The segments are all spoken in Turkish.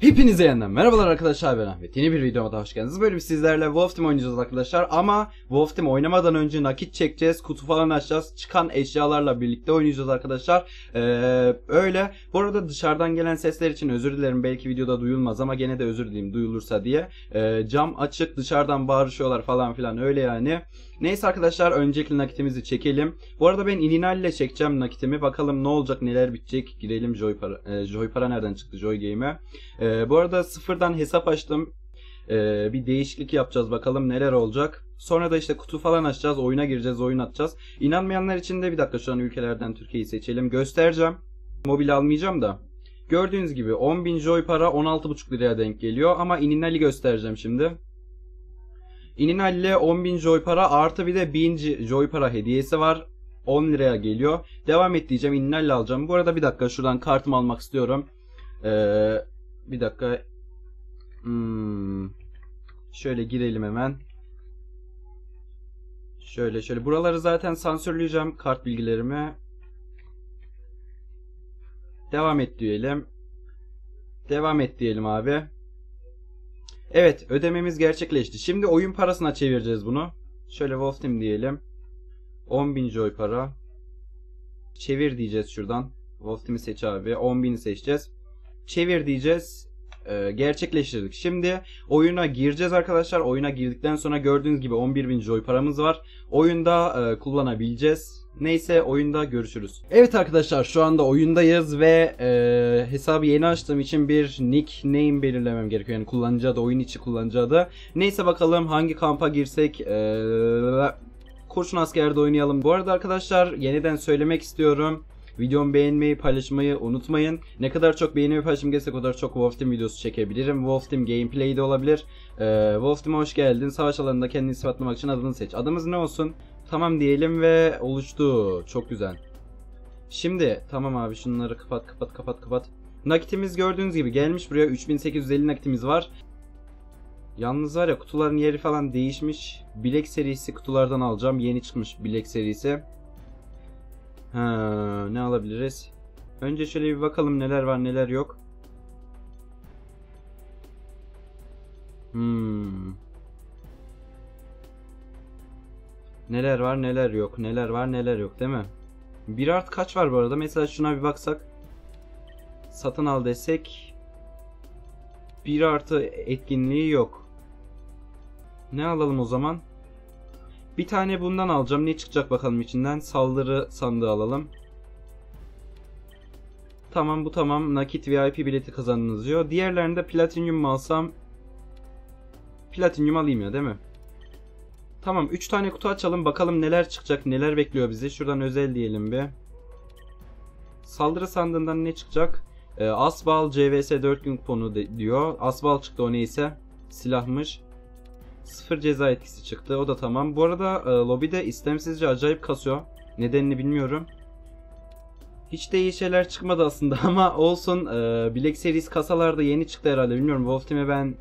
Hepinize yeniden merhabalar arkadaşlar, ben Ahmet. Yeni bir videoma da hoş geldiniz. Böyle bir sizlerle Wolfteam oynayacağız arkadaşlar ama Wolfteam oynamadan önce nakit çekeceğiz, kutu falan açacağız, çıkan eşyalarla birlikte oynayacağız arkadaşlar. Öyle. Bu arada dışarıdan gelen sesler için özür dilerim, belki videoda duyulmaz ama gene de özür dileyim duyulursa diye. Cam açık, dışarıdan bağırışıyorlar falan filan, öyle yani. Neyse arkadaşlar, önceki nakitimizi çekelim. Bu arada ben Ininal ile çekeceğim nakitimi. Bakalım ne olacak, neler bitecek. Girelim Joypara. Joypara nereden çıktı? Joy Game'e. Bu arada sıfırdan hesap açtım. Bir değişiklik yapacağız, bakalım neler olacak. Sonra da işte kutu falan açacağız. Oyuna gireceğiz, oyun atacağız. İnanmayanlar için de bir dakika, şu an ülkelerden Türkiye'yi seçelim. Göstereceğim. Mobil almayacağım da. Gördüğünüz gibi 10.000 Joypara 16,5 liraya denk geliyor. Ama Ininal'i göstereceğim şimdi. Ininal ile 10.000 Joypara artı bir de 1000 Joypara hediyesi var. 10 liraya geliyor. Devam et diyeceğim, Ininal ile alacağım. Bu arada bir dakika, şuradan kartımı almak istiyorum. Bir dakika. Şöyle girelim hemen. Şöyle. Buraları zaten sansürleyeceğim, kart bilgilerimi. Devam et diyelim. Devam et diyelim abi. Evet, ödememiz gerçekleşti. Şimdi oyun parasına çevireceğiz bunu. Şöyle Wolfteam diyelim. 10.000 Joypara. Çevir diyeceğiz şuradan. Wolfteam'i seç abi. 10.000'i seçeceğiz. Çevir diyeceğiz. Gerçekleştirdik. Şimdi oyuna gireceğiz arkadaşlar. Oyuna girdikten sonra gördüğünüz gibi 11.000 Joypara'mız var. Oyunda kullanabileceğiz. Neyse, oyunda görüşürüz. Evet arkadaşlar, şu anda oyundayız ve hesabı yeni açtığım için bir nickname belirlemem gerekiyor. Yani kullanıcı adı, oyun içi kullanıcı adı. Neyse, bakalım hangi kampa girsek. Kurşun askerde oynayalım. Bu arada arkadaşlar, yeniden söylemek istiyorum. Videomu beğenmeyi, paylaşmayı unutmayın. Ne kadar çok beğeni ve paylaşım gelsek o kadar çok Wolfteam videosu çekebilirim. Wolfteam gameplay de olabilir. Wolfteam'a hoş geldin. Savaş alanında kendini ispatlamak için adını seç. Adımız ne olsun? Tamam diyelim ve oluştu. Çok güzel. Şimdi tamam abi, şunları kapat. Nakitimiz gördüğünüz gibi gelmiş buraya. 3850 nakitimiz var. Yalnız var ya, kutuların yeri falan değişmiş. Bilek serisi kutulardan alacağım. Yeni çıkmış bilek serisi. Ne alabiliriz? Önce şöyle bir bakalım neler var neler yok. Neler var neler yok. Neler var neler yok, değil mi? Bir art kaç var bu arada? Mesela şuna bir baksak. Satın al desek. Bir artı etkinliği yok. Ne alalım o zaman? Bir tane bundan alacağım. Ne çıkacak bakalım içinden? Saldırı sandığı alalım. Tamam, bu tamam. Nakit VIP bileti kazandınız diyor. Diğerlerinde platinyum mu alsam? Platinyum alayım ya, değil mi? Tamam, 3 tane kutu açalım. Bakalım neler çıkacak, neler bekliyor bizi. Şuradan özel diyelim bir. Saldırı sandığından ne çıkacak? Asbal CVS 4 gün kuponu diyor. Asbal çıktı, o neyse. Silahmış. Sıfır ceza etkisi çıktı. O da tamam. Bu arada lobide istemsizce acayip kasıyor. Nedenini bilmiyorum. Hiç de iyi şeyler çıkmadı aslında ama olsun. Bilek serisi kasalarda yeni çıktı herhalde. Bilmiyorum. Wolfteam'e ben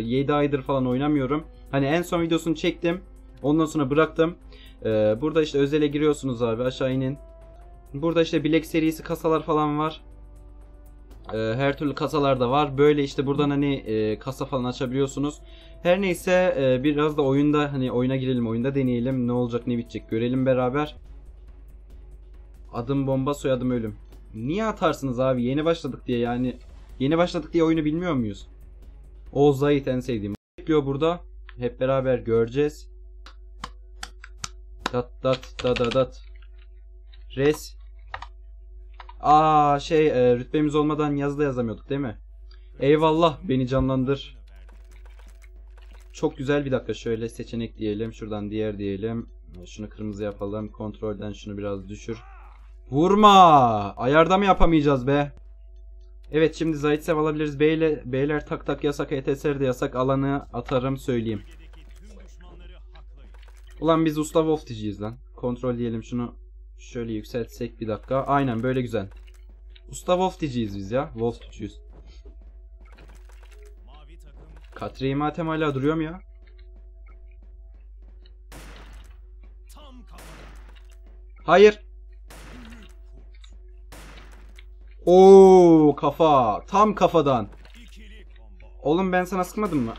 7 aydır falan oynamıyorum. Hani en son videosunu çektim. Ondan sonra bıraktım. Burada işte özele giriyorsunuz abi. Aşağı inin. Burada işte bilek serisi kasalar falan var. Her türlü kasalarda var. Böyle işte buradan hani kasa falan açabiliyorsunuz. Her neyse, biraz da oyunda hani oyuna girelim, oyunda deneyelim. Ne olacak ne bitecek görelim beraber. Adım bomba, soyadım ölüm. Niye atarsınız abi? Yeni başladık diye yani. Yeni başladık diye oyunu bilmiyor muyuz? O zayıf, en sevdiğim. Bekliyor burada. Hep beraber göreceğiz. Dat. Res. Rütbemiz olmadan yazı da yazamıyorduk, değil mi? Eyvallah, beni canlandır. Çok güzel. Bir dakika, şöyle seçenek diyelim. Şuradan diğer diyelim. Şunu kırmızı yapalım. Kontrolden şunu biraz düşür. Vurma! Ayarda mı yapamayacağız be? Evet, şimdi Zaytsev alabiliriz. Beyler tak tak yasak. ETSR de yasak. Alanı atarım söyleyeyim. Ulan biz usta Wolfteam'ciyiz lan. Kontrol diyelim şunu. Şöyle yükseltsek bir dakika. Aynen böyle güzel. Usta Wolfteam'ciyiz biz ya. Wolfteam'ciyiz. Katriye matem hala duruyor mu ya? Hayır. Oo, kafa. Tam kafadan. Oğlum ben sana sıkmadım mı?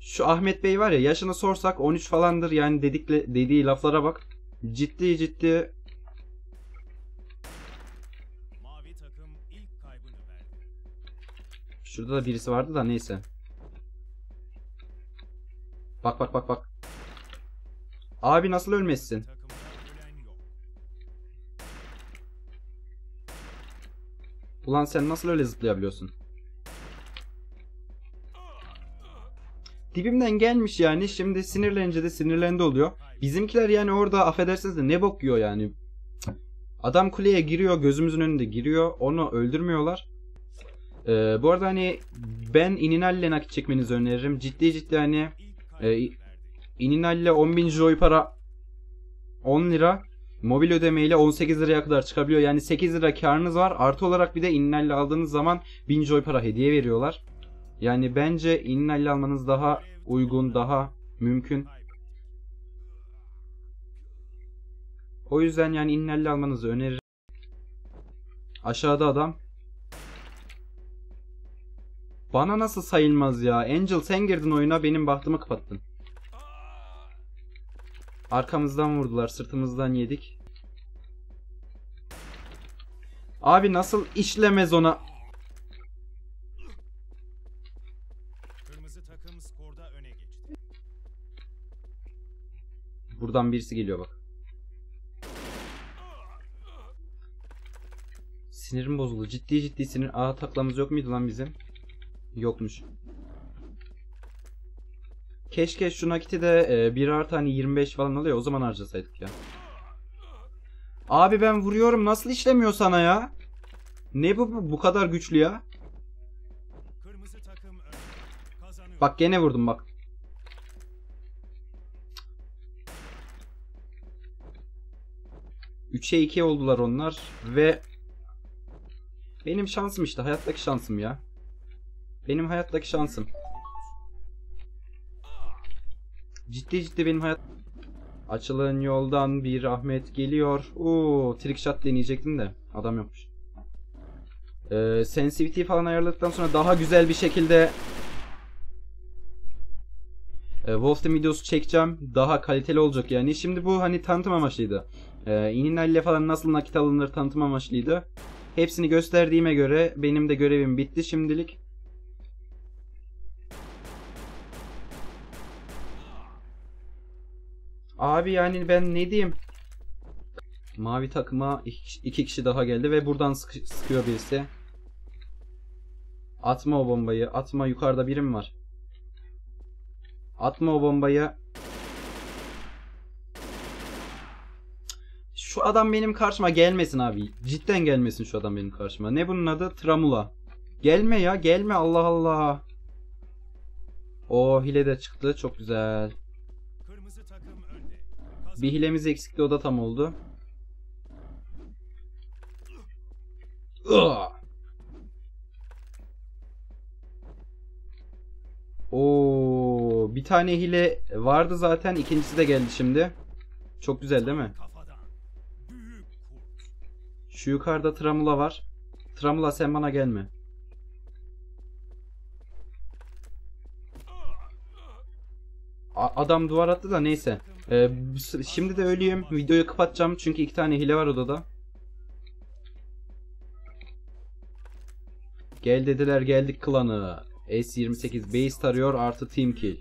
Şu Ahmet Bey var ya, yaşını sorsak 13 falandır yani, dediği laflara bak. Ciddi ciddi. Şurada da birisi vardı da neyse. Bak bak bak bak. Abi nasıl ölmezsin? Ulan sen nasıl öyle zıplayabiliyorsun? Dibimden gelmiş yani, şimdi sinirlenince de sinirlendi oluyor. Bizimkiler yani orada affedersiniz de ne bok yiyor yani. Adam kuleye giriyor, gözümüzün önünde giriyor, onu öldürmüyorlar. Bu arada hani ben Ininal'le nakit çekmenizi öneririm. Ciddi ciddi hani Ininal'le 10.000 Joypara 10 lira. Mobil ödemeyle 18 liraya kadar çıkabiliyor. Yani 8 lira karınız var. Artı olarak bir de Ininal'le aldığınız zaman 1000 Joypara hediye veriyorlar. Yani bence Ininal'le almanız daha uygun, daha mümkün. O yüzden yani Ininal'le almanızı öneririm. Aşağıda adam. Bana nasıl sayılmaz ya? Angel sen girdin oyuna, benim bahtımı kapattın. Arkamızdan vurdular, sırtımızdan yedik. Abi nasıl işlemez ona? Kırmızı takım skorda öne geçti. Buradan birisi geliyor bak. Sinirim bozuldu. Ciddi ciddi sinir. Aa, taklamız yok muydu lan bizim? Yokmuş. Keşke şu nakiti de 1 artı hani 25 falan oluyor, o zaman harcasaydık ya. Abi ben vuruyorum, nasıl işlemiyor sana ya? Ne bu kadar güçlü ya? Bak gene vurdum bak. Cık. 3'e 2 oldular onlar ve benim şansım işte, hayattaki şansım ya. Benim hayattaki şansım. Ciddi ciddi benim hayat... Açılın yoldan, bir Ahmet geliyor. Oo, trick shot deneyecektim de adam yokmuş. Sensitivity falan ayarladıktan sonra daha güzel bir şekilde Wolfteam videosu çekeceğim. Daha kaliteli olacak yani. Şimdi bu hani tanıtım amaçlıydı. Ininal'le falan nasıl nakit alınır tanıtım amaçlıydı. Hepsini gösterdiğime göre benim de görevim bitti şimdilik. Abi yani ben ne diyeyim? Mavi takıma 2 kişi daha geldi ve buradan sıkıyor birisi. Atma o bombayı. Atma, yukarıda birim var. Atma o bombayı. Şu adam benim karşıma gelmesin abi. Cidden gelmesin şu adam benim karşıma. Ne bunun adı? Tramula. Gelme ya, gelme, Allah Allah. O hile de çıktı, çok güzel. Bir hilemiz eksikti, o da tam oldu. Oo, bir tane hile vardı zaten, ikincisi de geldi şimdi. Çok güzel değil mi? Şu yukarıda Tramula var. Tramula sen bana gelme. Adam duvar attı da neyse. Şimdi de öleyim. Videoyu kapatacağım çünkü 2 tane hile var odada. Gel dediler, geldik klanı. S28 base tarıyor artı team kill.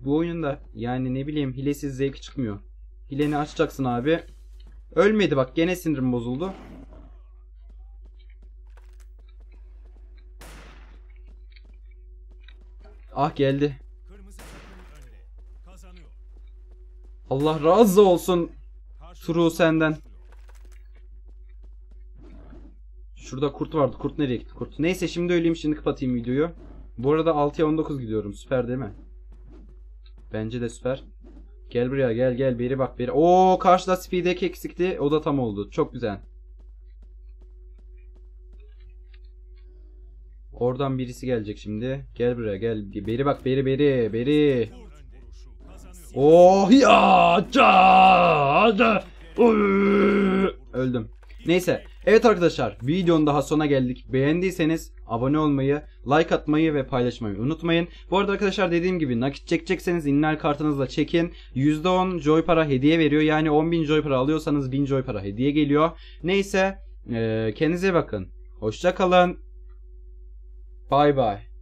Bu oyunda yani ne bileyim, hilesiz zevk çıkmıyor. Hileni açacaksın abi. Ölmedi bak, gene sinirim bozuldu. Ah geldi. Allah razı olsun Turu senden. Şurada kurt vardı. Kurt nereye gitti? Kurt. Neyse şimdi öleyim, şimdi kapatayım videoyu. Bu arada 6'ya 19 gidiyorum. Süper değil mi? Bence de süper. Gel buraya, gel gel. Biri bak biri. Oo, karşıda speed'deki eksikti. O da tam oldu. Çok güzel. Oradan birisi gelecek şimdi. Gel buraya gel. Beri bak, beri beri beri. Oh ya da. Öldüm. Neyse. Evet arkadaşlar, videonun daha sona geldik. Beğendiyseniz abone olmayı, like atmayı ve paylaşmayı unutmayın. Bu arada arkadaşlar dediğim gibi nakit çekecekseniz Ininal kartınızla çekin. %10 Joypara hediye veriyor. Yani 10.000 Joypara alıyorsanız 1000 Joypara hediye geliyor. Neyse, kendinize bakın. Hoşça kalın. Bye bye.